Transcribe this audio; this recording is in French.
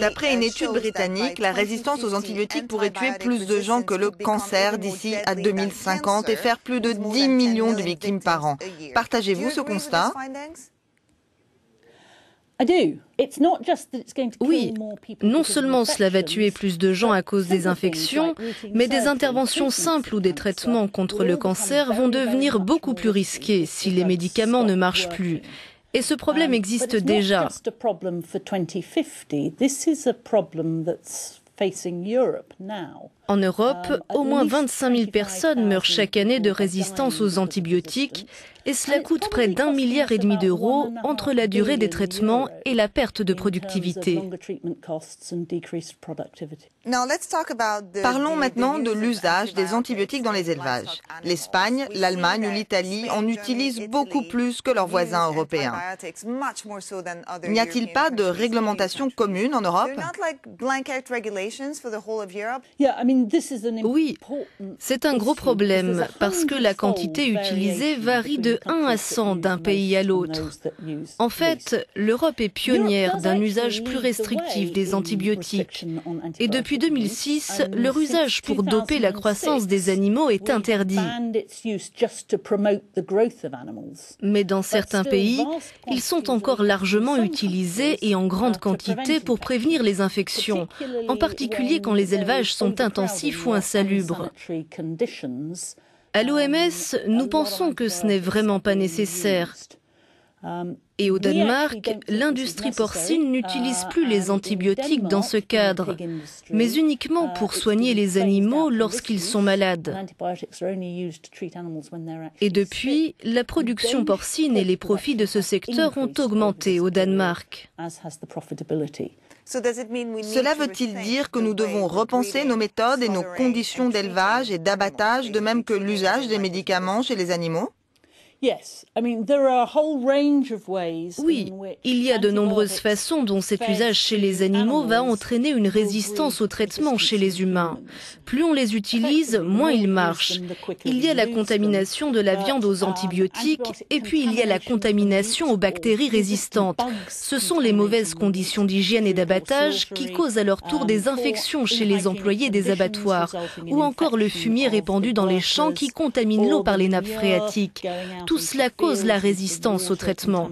D'après une étude britannique, la résistance aux antibiotiques pourrait tuer plus de gens que le cancer d'ici à 2050 et faire plus de 10 millions de victimes par an. Partagez-vous ce constat ? Oui, non seulement cela va tuer plus de gens à cause des infections, mais des interventions simples ou des traitements contre le cancer vont devenir beaucoup plus risqués si les médicaments ne marchent plus. Et ce problème existe déjà. En Europe, au moins 25 000 personnes meurent chaque année de résistance aux antibiotiques et cela coûte près d'1,5 milliard d'euros entre la durée des traitements et la perte de productivité. Parlons maintenant de l'usage des antibiotiques dans les élevages. L'Espagne, l'Allemagne ou l'Italie en utilisent beaucoup plus que leurs voisins européens. N'y a-t-il pas de réglementation commune en Europe ? Oui, c'est un gros problème parce que la quantité utilisée varie de 1 à 100 d'un pays à l'autre. En fait, l'Europe est pionnière d'un usage plus restrictif des antibiotiques. Et depuis 2006, leur usage pour doper la croissance des animaux est interdit. Mais dans certains pays, ils sont encore largement utilisés et en grande quantité pour prévenir les infections, en particulier quand les élevages sont intensifs ou insalubres. À l'OMS, nous pensons que ce n'est vraiment pas nécessaire. Et au Danemark, l'industrie porcine n'utilise plus les antibiotiques dans ce cadre, mais uniquement pour soigner les animaux lorsqu'ils sont malades. Et depuis, la production porcine et les profits de ce secteur ont augmenté au Danemark. Cela veut-il dire que nous devons repenser nos méthodes et nos conditions d'élevage et d'abattage, de même que l'usage des médicaments chez les animaux ? Oui, il y a de nombreuses façons dont cet usage chez les animaux va entraîner une résistance au traitement chez les humains. Plus on les utilise, moins ils marchent. Il y a la contamination de la viande aux antibiotiques et puis il y a la contamination aux bactéries résistantes. Ce sont les mauvaises conditions d'hygiène et d'abattage qui causent à leur tour des infections chez les employés des abattoirs ou encore le fumier répandu dans les champs qui contamine l'eau par les nappes phréatiques. Tout cela cause la résistance au traitement.